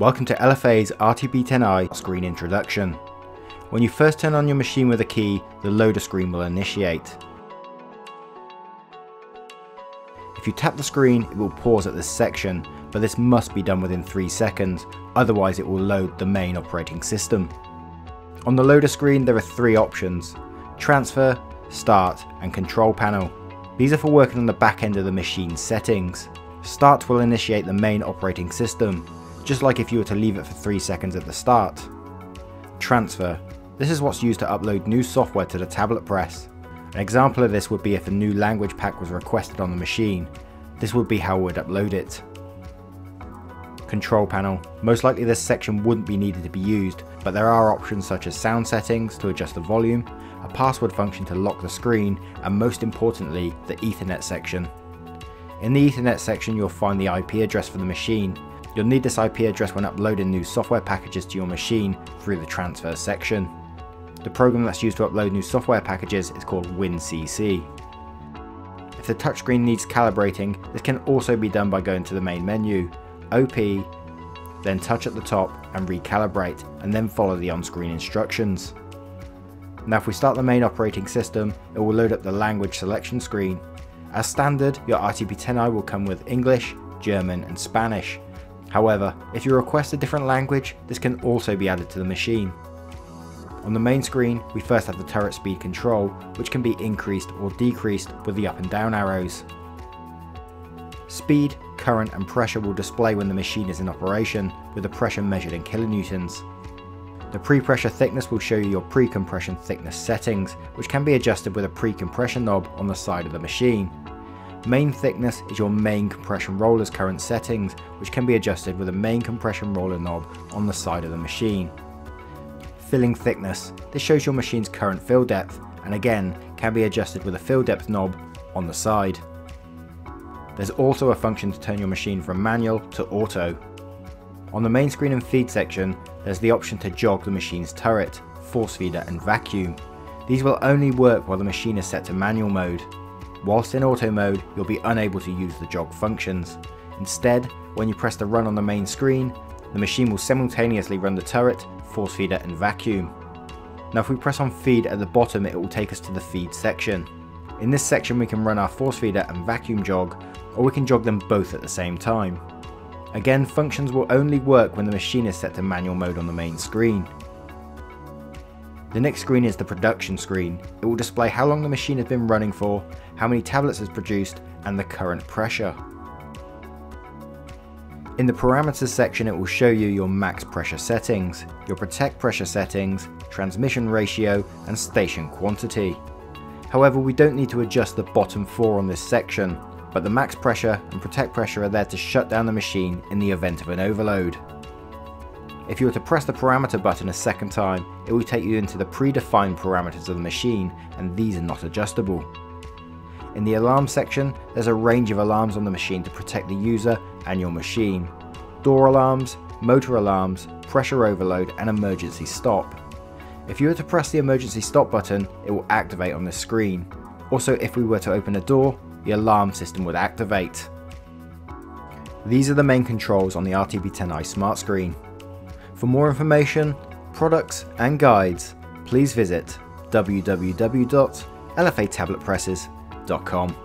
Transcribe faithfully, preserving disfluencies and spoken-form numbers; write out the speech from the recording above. Welcome to L F A's R T P ten i screen introduction. When you first turn on your machine with a key, the loader screen will initiate. If you tap the screen, it will pause at this section, but this must be done within three seconds, otherwise it will load the main operating system. On the loader screen there are three options: Transfer, Start and Control Panel. These are for working on the back end of the machine's settings. Start will initiate the main operating system, just like if you were to leave it for three seconds at the start. Transfer. This is what's used to upload new software to the tablet press. An example of this would be if a new language pack was requested on the machine. This would be how we'd upload it. Control Panel. Most likely this section wouldn't be needed to be used, but there are options such as sound settings to adjust the volume, a password function to lock the screen, and most importantly, the Ethernet section. In the Ethernet section you'll find the I P address for the machine. You'll need this I P address when uploading new software packages to your machine through the Transfer section. The program that's used to upload new software packages is called WinCC. If the touchscreen needs calibrating, this can also be done by going to the main menu, O P, then touch at the top and recalibrate, and then follow the on-screen instructions. Now if we start the main operating system, it will load up the language selection screen. As standard, your R T P ten i will come with English, German and Spanish. However, if you request a different language, this can also be added to the machine. On the main screen, we first have the turret speed control, which can be increased or decreased with the up and down arrows. Speed, current and pressure will display when the machine is in operation, with the pressure measured in kilonewtons. The pre-pressure thickness will show you your pre-compression thickness settings, which can be adjusted with a pre-compression knob on the side of the machine. Main thickness is your main compression roller's current settings, which can be adjusted with a main compression roller knob on the side of the machine. Filling thickness. This shows your machine's current fill depth, and again can be adjusted with a fill depth knob on the side. There's also a function to turn your machine from manual to auto. On the main screen and feed section, there's the option to jog the machine's turret, force feeder and vacuum. These will only work while the machine is set to manual mode. Whilst in auto mode, you'll be unable to use the jog functions. Instead, when you press the run on the main screen, the machine will simultaneously run the turret, force feeder and vacuum. Now if we press on feed at the bottom, it will take us to the feed section. In this section we can run our force feeder and vacuum jog, or we can jog them both at the same time. Again, functions will only work when the machine is set to manual mode on the main screen. The next screen is the production screen. It will display how long the machine has been running for, how many tablets it's produced, and the current pressure. In the parameters section it will show you your max pressure settings, your protect pressure settings, transmission ratio and station quantity. However, we don't need to adjust the bottom four on this section, but the max pressure and protect pressure are there to shut down the machine in the event of an overload. If you were to press the parameter button a second time, it will take you into the predefined parameters of the machine, and these are not adjustable. In the alarm section, there's a range of alarms on the machine to protect the user and your machine. Door alarms, motor alarms, pressure overload and emergency stop. If you were to press the emergency stop button, it will activate on this screen. Also, if we were to open a door, the alarm system would activate. These are the main controls on the R T P ten i smart screen. For more information, products and guides, please visit w w w dot l f a tablet presses dot com.